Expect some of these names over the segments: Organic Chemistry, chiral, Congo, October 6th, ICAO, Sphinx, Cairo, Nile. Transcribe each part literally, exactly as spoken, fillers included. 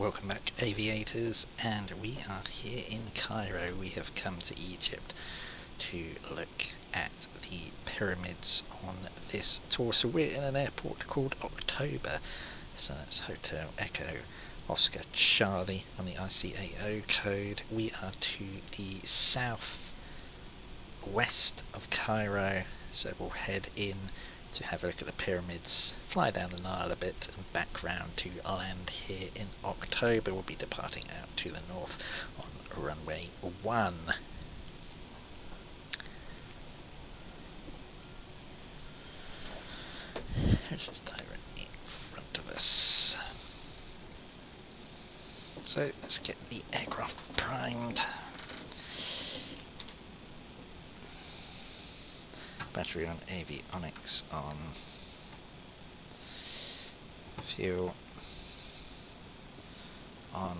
Welcome back, aviators, and we are here in Cairo. We have come to Egypt to look at the pyramids on this tour. So we're in an airport called October, so that's Hotel Echo Oscar Charlie on the I C A O code. We are to the south west of Cairo, so we'll head in to have a look at the pyramids, fly down the Nile a bit, and back round to land here in October. We'll be departing out to the north on runway one. It's just directly in front of us. So let's get the aircraft primed. Battery on, avionics on, fuel on,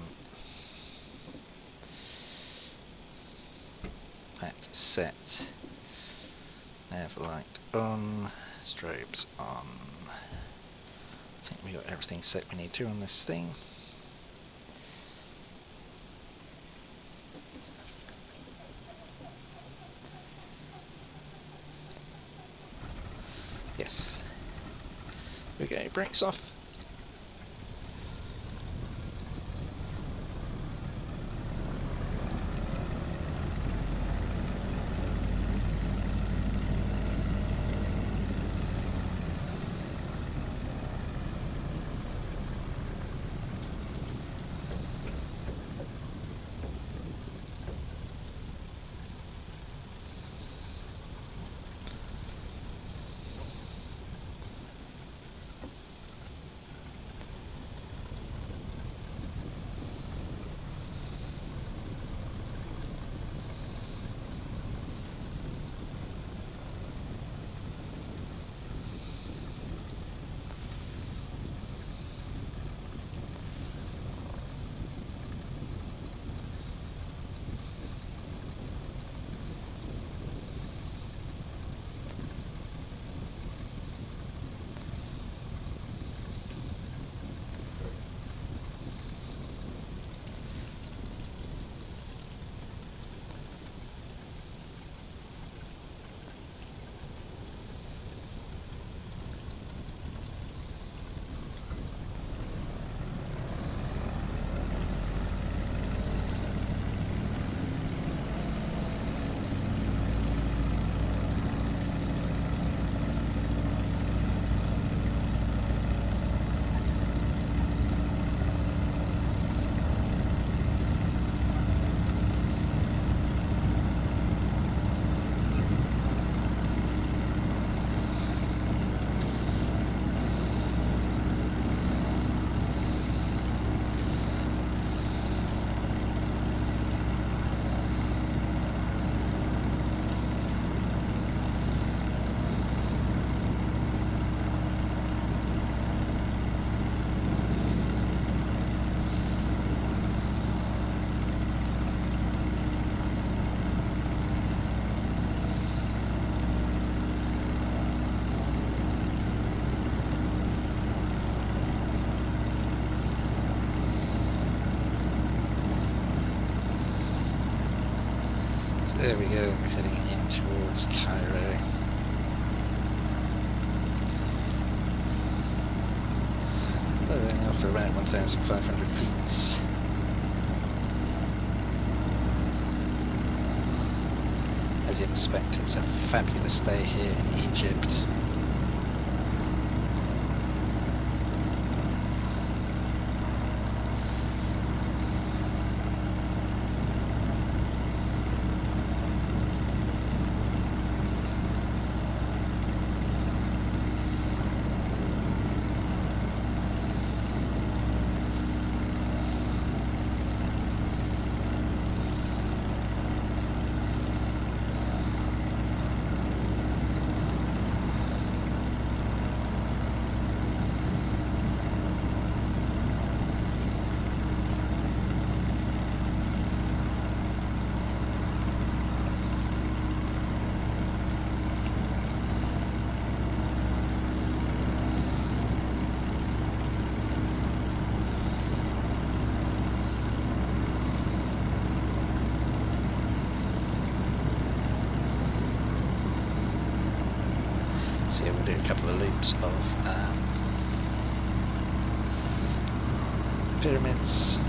that's set, nav light on, strobes on. I think we got everything set we need to on this thing. Yes. We go, brakes off. There we go, we're heading in towards Cairo. Leveling off around one thousand five hundred feet. As you'd expect, it's a fabulous day here in Egypt. types of um, pyramids.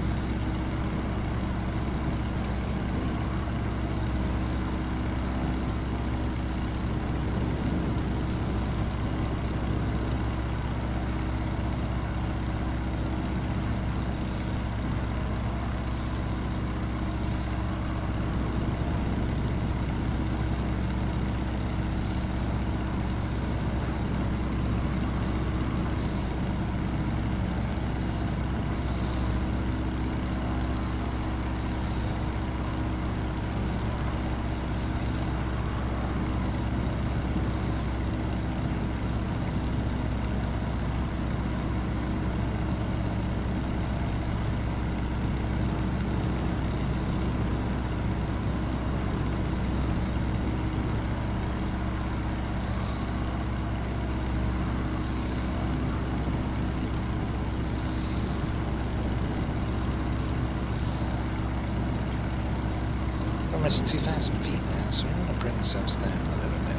Almost two thousand feet now, so we want to bring ourselves down a little bit.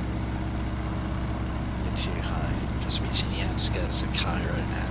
A bit too high. Just reaching the outskirts of Cairo now.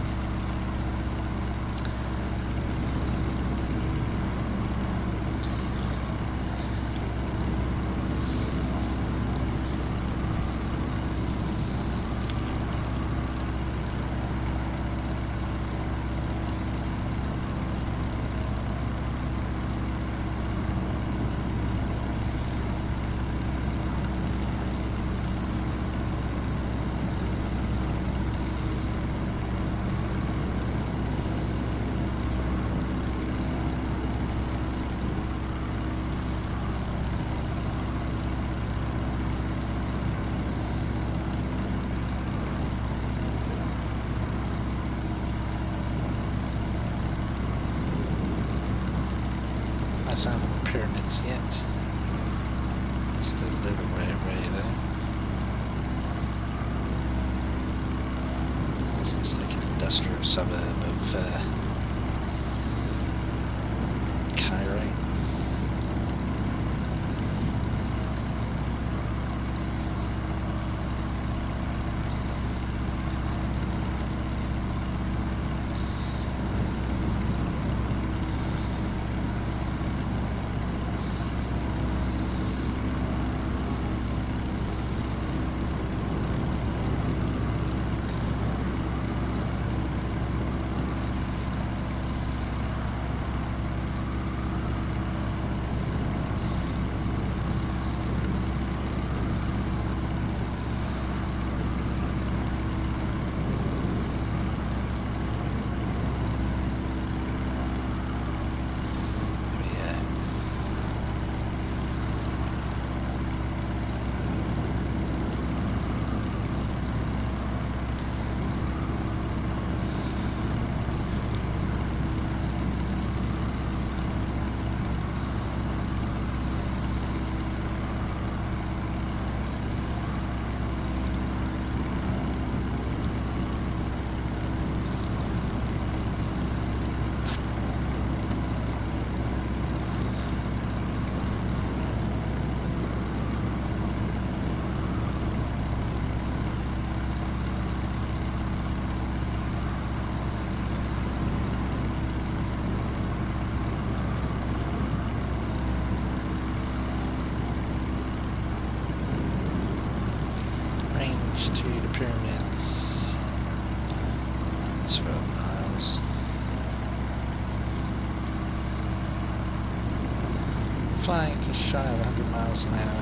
Flying just shy of one hundred miles an hour.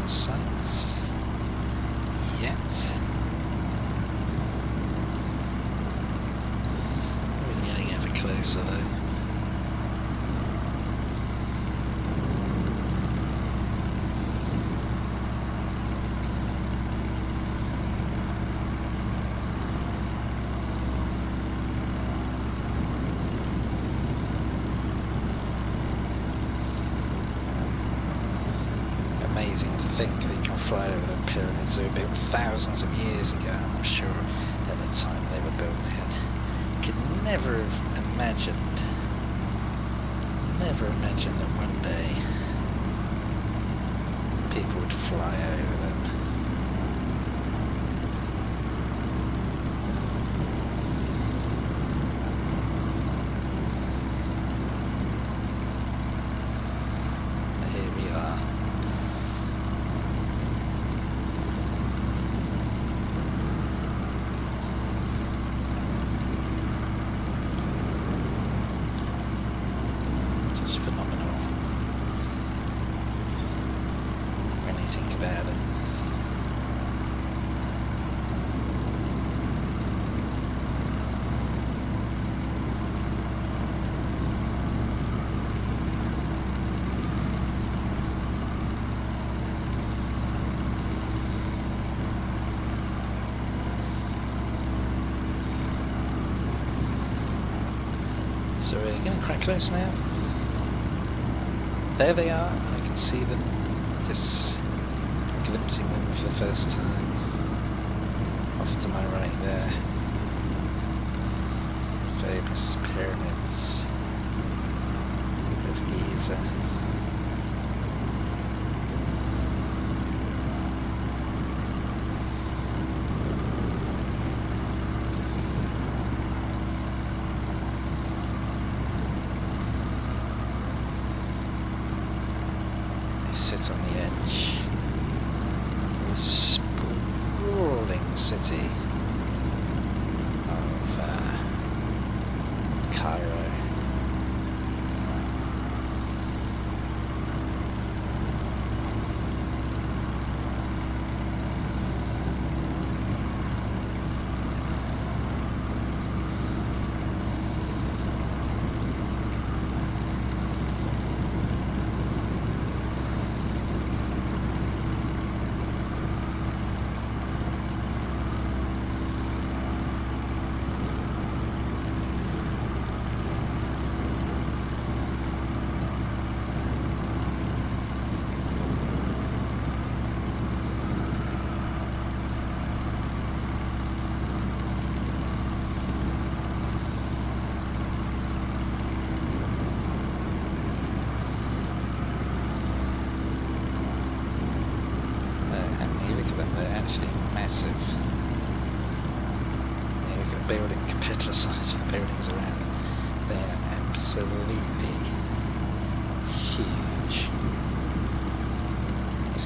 lots of sites yet. Really getting ever closer though. Pyramids were built thousands of years ago, and I'm sure at the time they were built they had, could never have imagined, never imagined that one day people would fly over them. So we're getting quite close now. There they are, I can see them, just glimpsing them for the first time. Off to my right there. Famous pyramids of Giza. Sit on the edge of a sprawling city of uh, Cairo.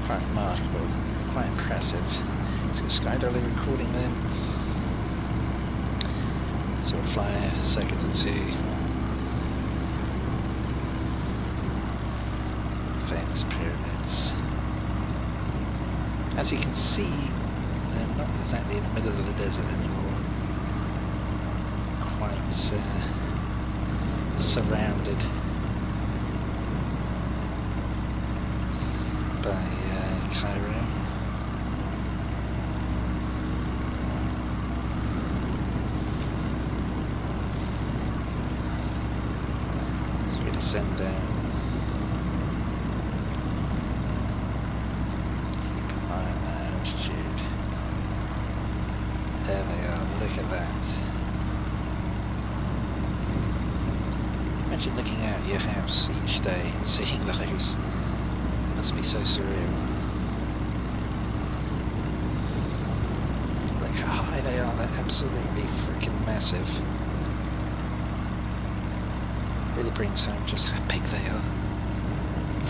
Quite remarkable, quite impressive. It's got Sky Dolly recording them. So we'll fly a second or two. Famous pyramids. As you can see, they're not exactly in the middle of the desert anymore. Quite uh, surrounded by uh, Cairo. So we're going to send down. Keep an eye on that altitude. There they are, look at that. Imagine looking out your house each day and seeing those. Must be so surreal. Look how high they are, they're absolutely freaking massive. Really brings home just how big they are.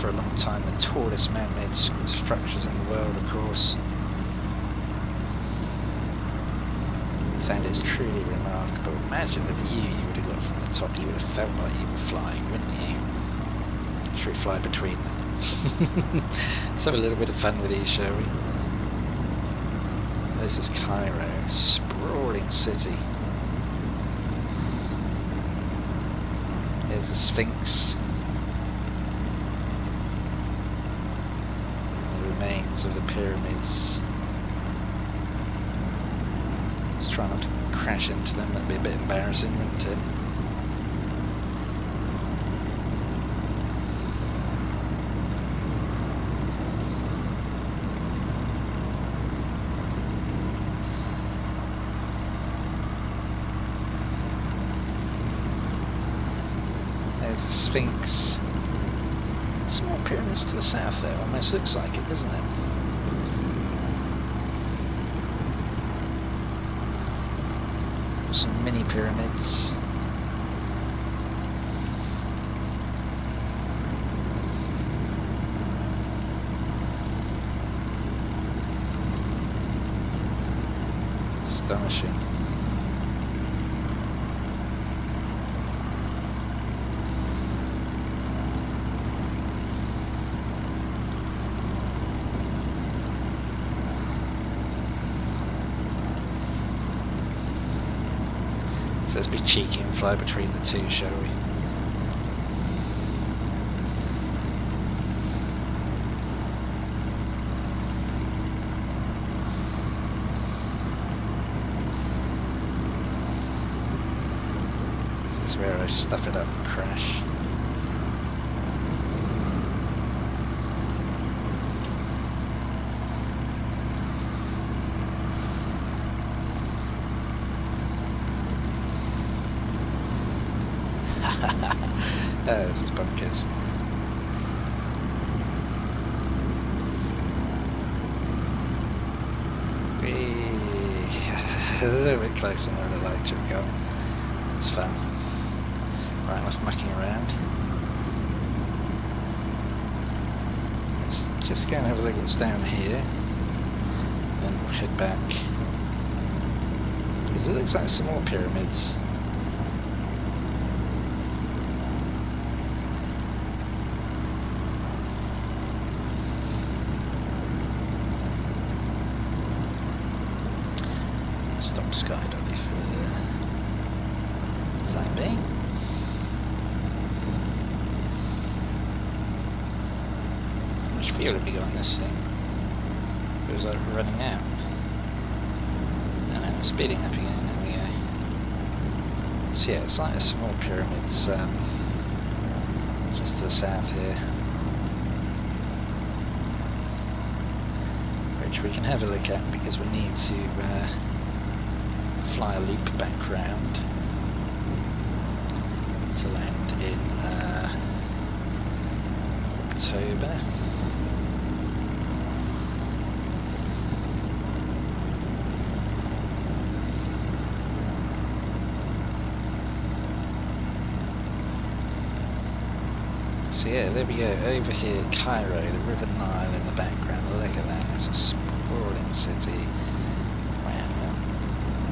For a long time, the tallest man-made structures in the world, of course. I found it's truly remarkable. Imagine the view you would have got from the top, you would have felt like you were flying, wouldn't you? Should we fly between them? Let's have a little bit of fun with these, shall we? This is Cairo, sprawling city. There's the Sphinx. The remains of the pyramids. Let's try not to crash into them, that'd be a bit embarrassing, wouldn't it? Sphinx. Some more pyramids to the south there, almost looks like it, doesn't it? Some mini pyramids. Astonishing. Let's be cheeky and fly between the two, shall we? This is where I stuff it up and crash. Oh, this is bunkers. Wee. A little bit closer than I would like to have gone. It's fun. Right, enough mucking around. Let's just go and have a look what's down here. Then we'll head back. Because it looks like some more pyramids. Stop skydiving for the time being. How much fuel have we got on this thing? It was like running out. And I'm speeding up again. There we go. So yeah, it's like a small pyramids um, just to the south here, which we can have a look at because we need to. Uh, Fly a loop back round to land in uh, October. So yeah, there we go. Over here, Cairo, the River Nile in the background. Look at that. It's a sprawling city.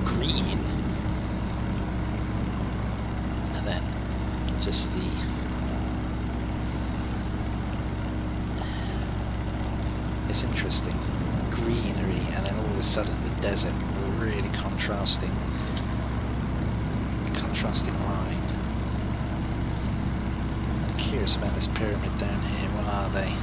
Green, and then just the it's interesting greenery, and then all of a sudden the desert, really contrasting, contrasting line. I'm curious about this pyramid down here. What are they?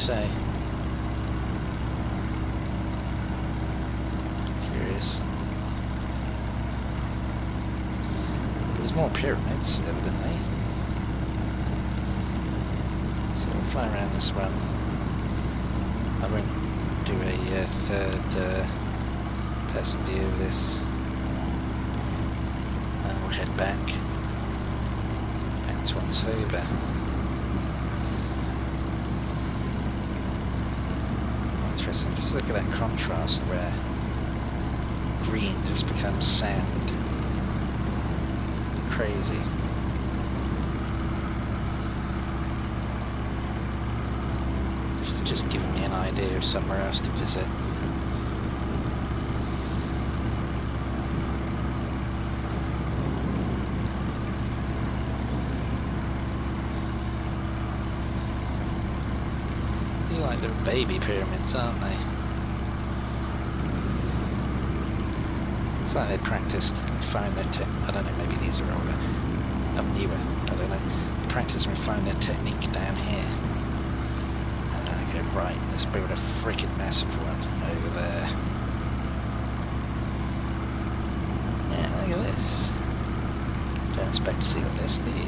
Say. Curious. There's more pyramids, evidently. So we'll fly around this one. I won't do a uh, third uh, person view of this. And we'll head back. This one's over. Interesting, just look at that contrast where green just becomes sand. Crazy. It's just giving me an idea of somewhere else to visit. They're baby pyramids, aren't they? It's like they practiced and found their te- I don't know, maybe these are older, um, newer, I don't know. They practiced and found their technique down here. And then I go, right, let's build a freaking massive one over there. Yeah, look at this. Don't expect to see all this, do you?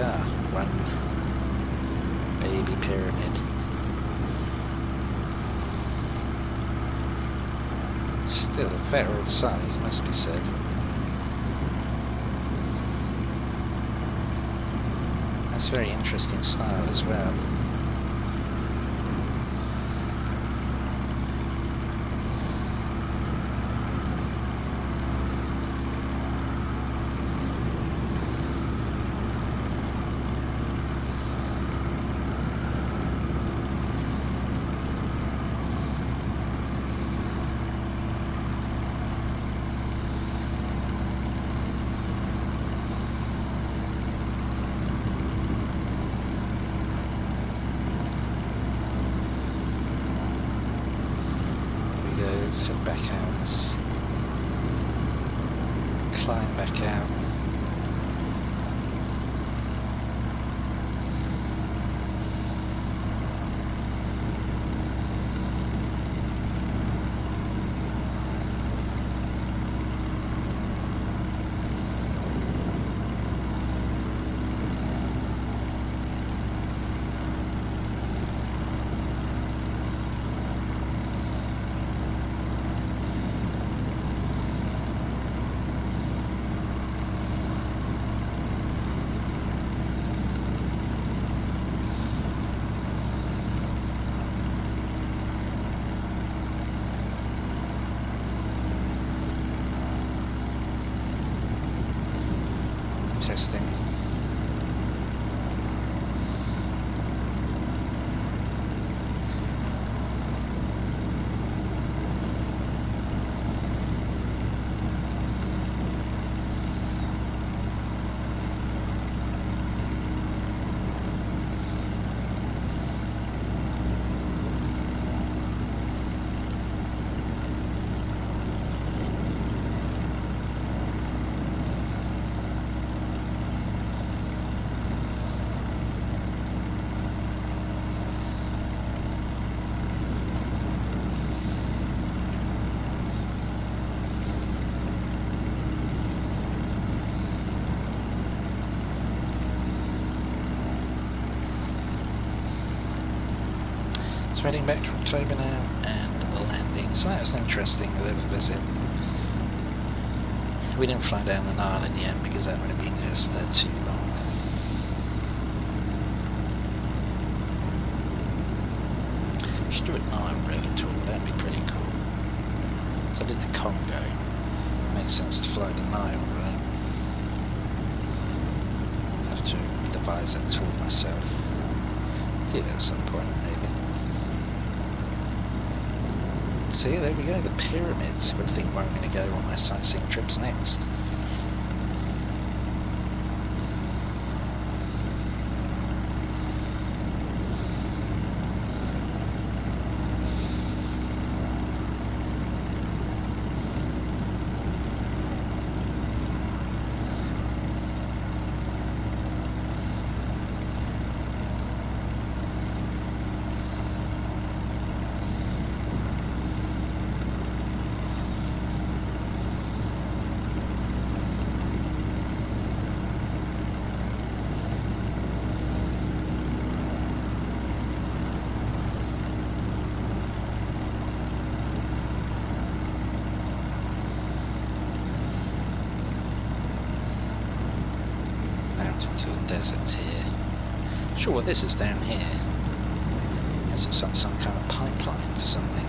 Yeah, one baby pyramid. Still a fair old size, must be said. That's very interesting style as well. So heading back to October now and the landing. So that was an interesting little visit. We didn't fly down the Nile in the end because that would have been just uh, too long. We should do a Nile road tour, that'd be pretty cool. So I did the Congo. Makes sense to fly the Nile, right? I have to devise that tour myself. Do that at some point, maybe. See, there we go, the pyramids. Good thing where I'm going to go on my sightseeing trips next. Little deserts here. Sure, what this is down here. It's some, some kind of pipeline for something.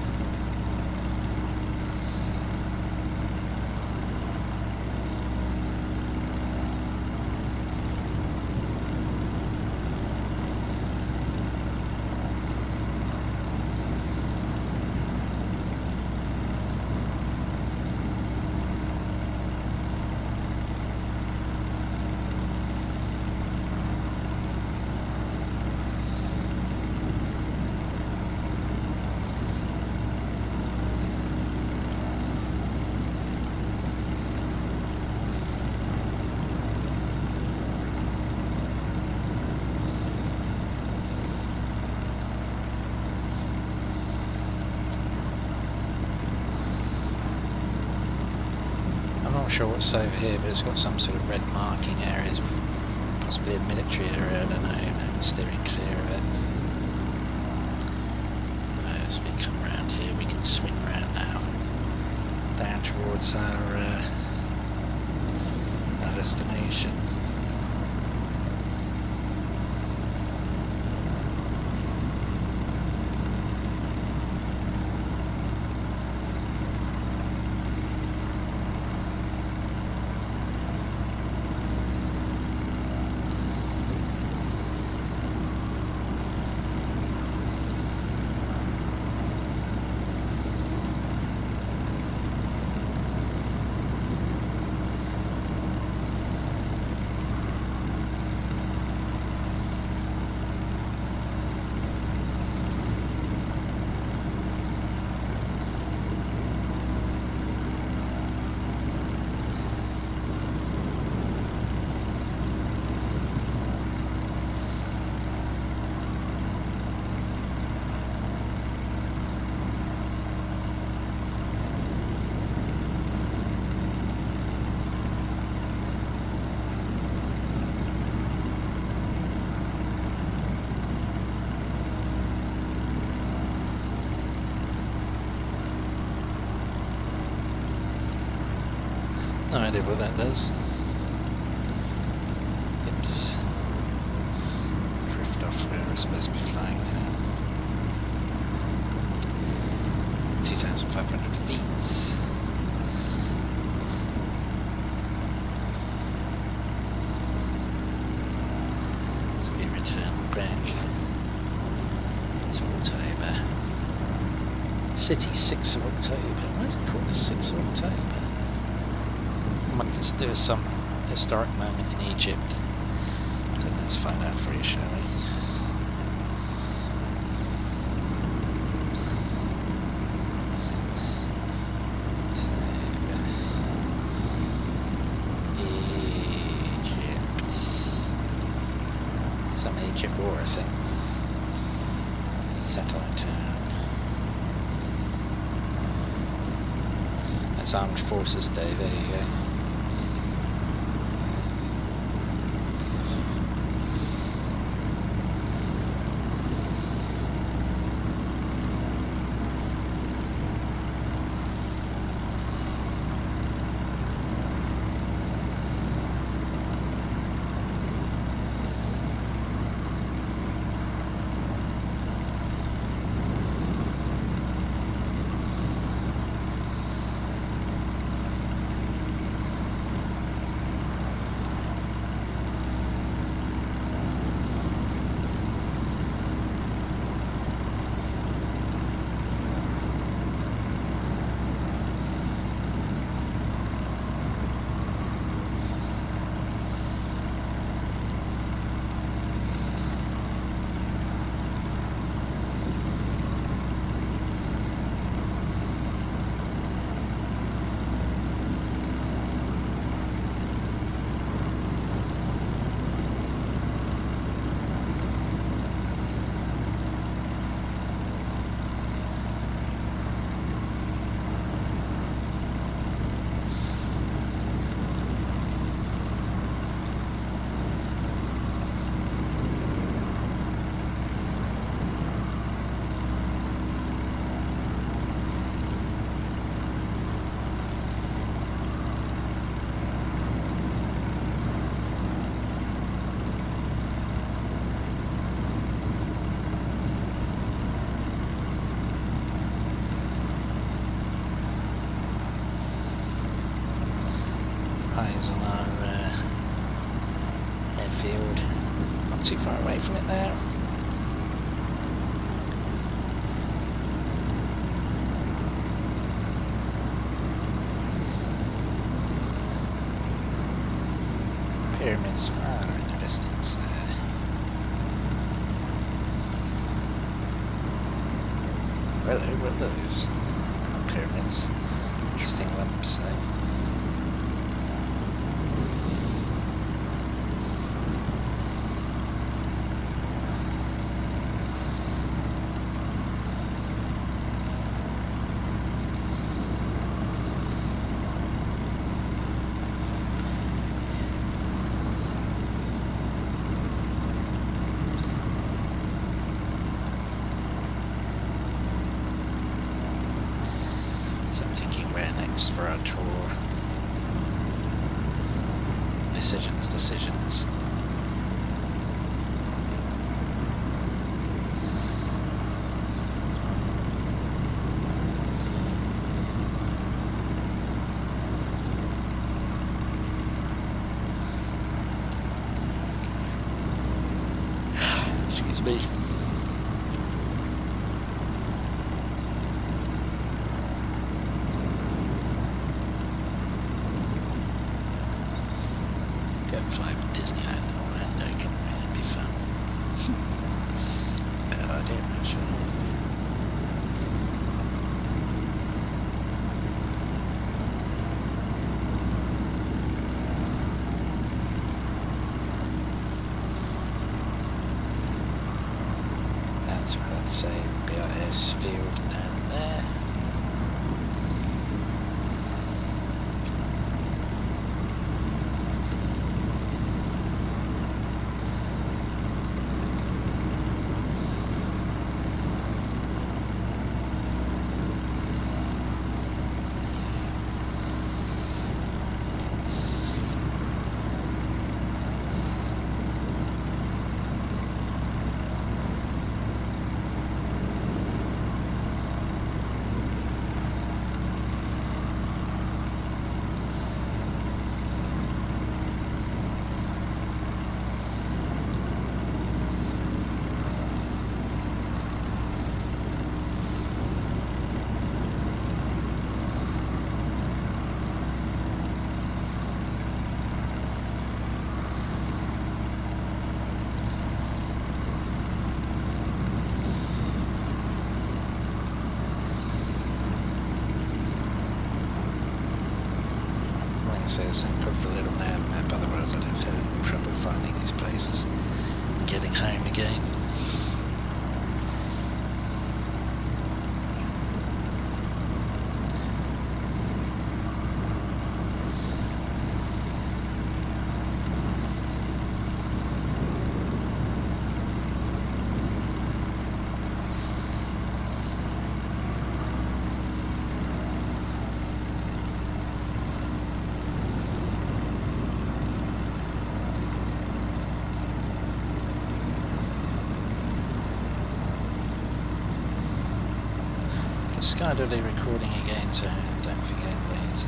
Sure what's over here, but it's got some sort of red marking areas, possibly a military area, I don't know, I'm steering clear of it. Uh, as we come round here, we can swing round now, down towards our, uh, our destination. No idea what that does. Oops. Drift off where we're supposed to be flying now. two thousand five hundred feet. So we return branch to October. City sixth of October. Why is it called the sixth of October? Let's do some historic moment in Egypt. Let's find out for you, shall we? Egypt. Some Egypt war, I think. Satellite town. That's Armed Forces Day, there you go. eyes on our uh, airfield. Not too far away from it there. Pyramids far in the distance there. Well, who were those? Pyramids. Interesting lumps there. For our tour. Decisions, decisions. Excuse me. So it'll be our airfield down there. Says and put the little map, otherwise I'd have had trouble finding these places and getting home again. Skydoodly recording again, so don't forget please.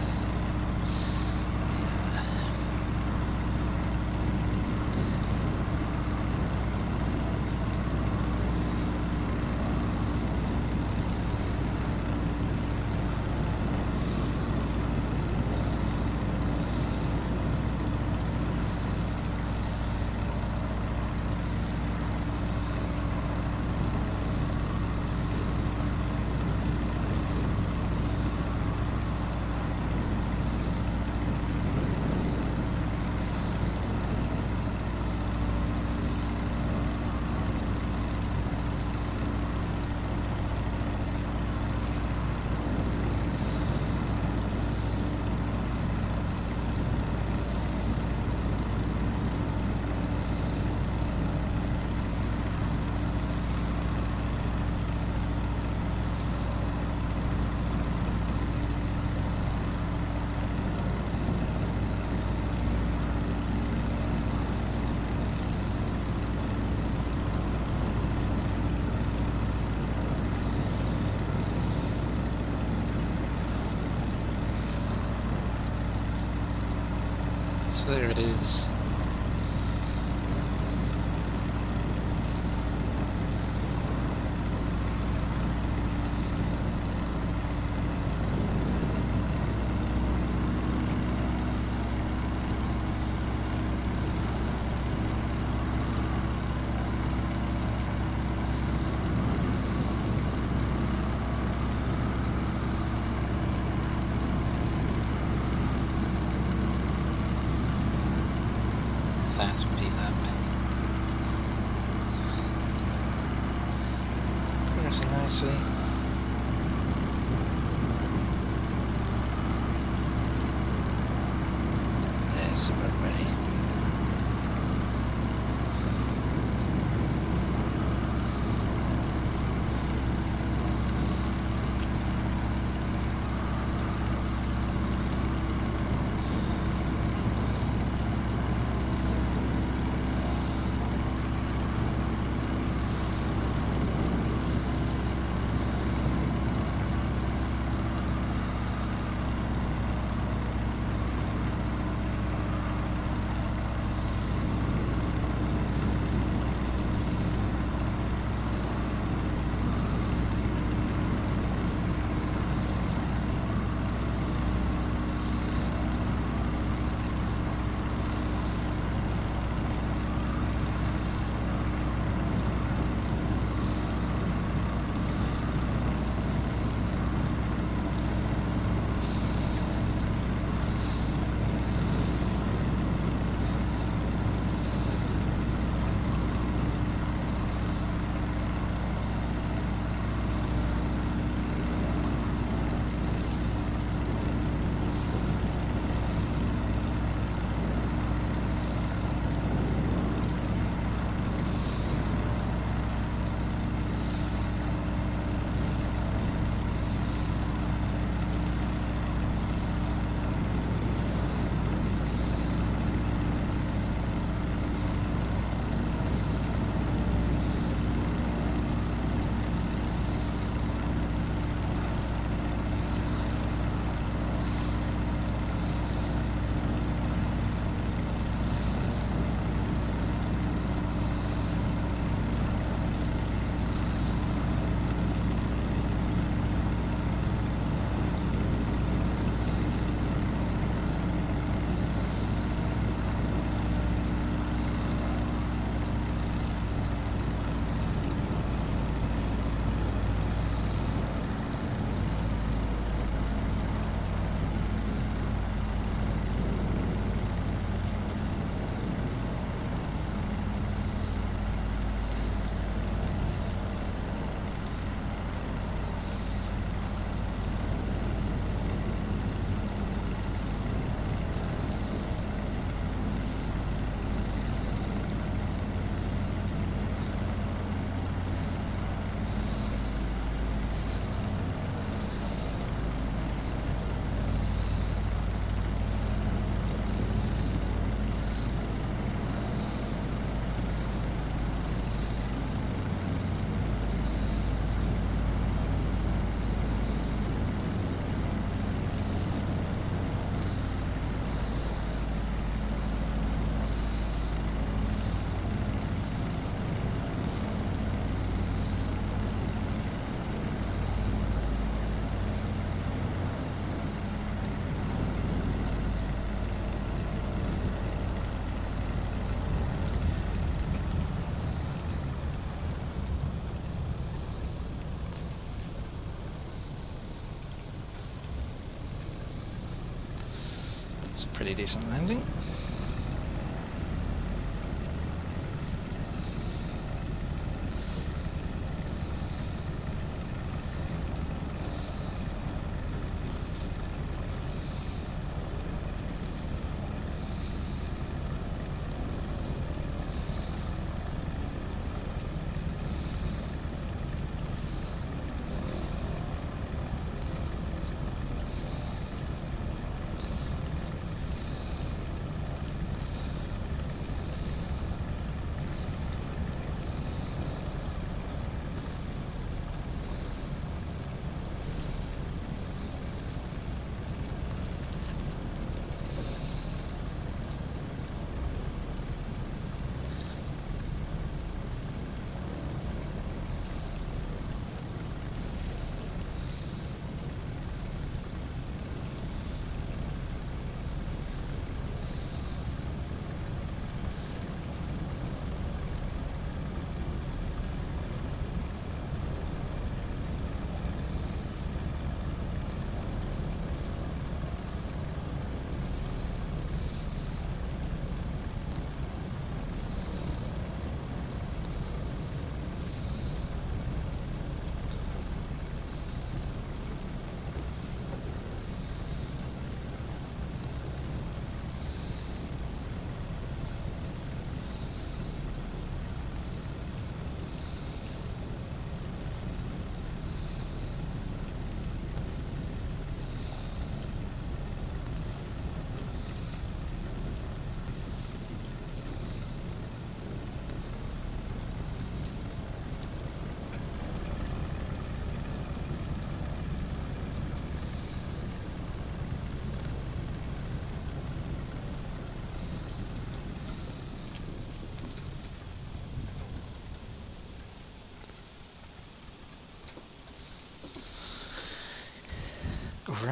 Yes, there it is. It's a pretty decent landing.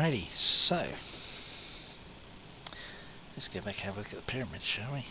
Alrighty, so let's go back and have a look at the pyramids, shall we?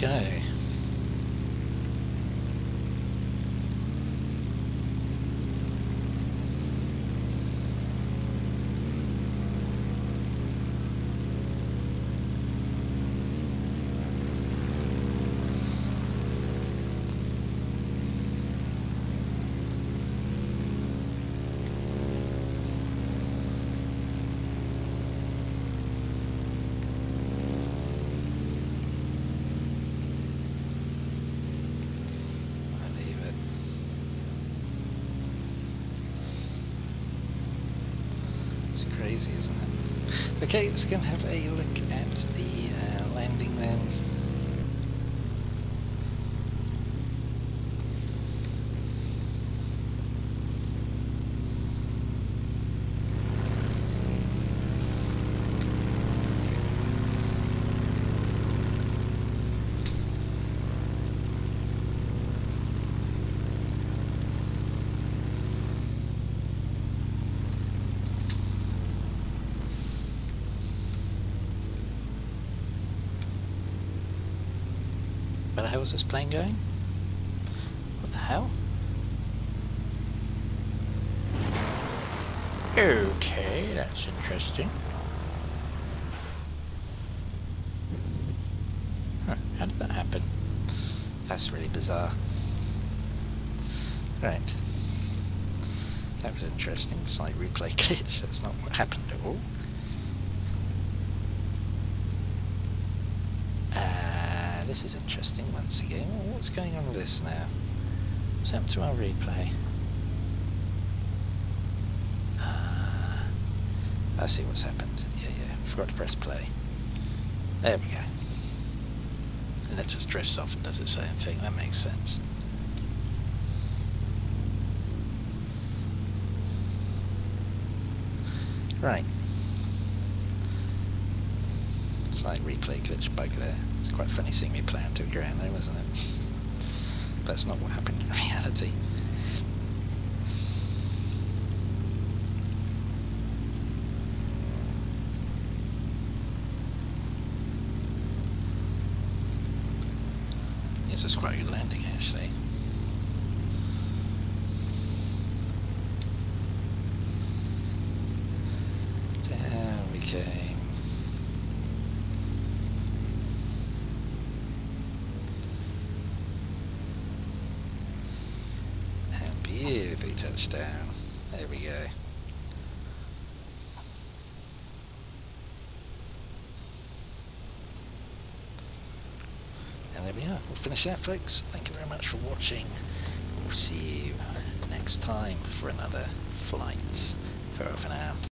Go. Isn't it? Okay, let's go and have a look at the uh, landing then. How's this plane going? What the hell? Okay, that's interesting. Huh, how did that happen? That's really bizarre. Right. That was interesting. It's like replay glitch. That's not what happened at all. This is interesting once again. What's going on with this now? What's happened to our replay? Uh, I see what's happened. Yeah, yeah. Forgot to press play. There we go. And that just drifts off and does its own thing. That makes sense. Right. It's like replay glitch bug there. It's quite funny seeing me play onto the ground there, wasn't it? That's not what happened in reality. Yes, it's quite a good landing actually. Down we go. Down. There we go. And there we are. We'll finish that, folks. Thank you very much for watching. We'll see you next time for another flight. Farewell for now.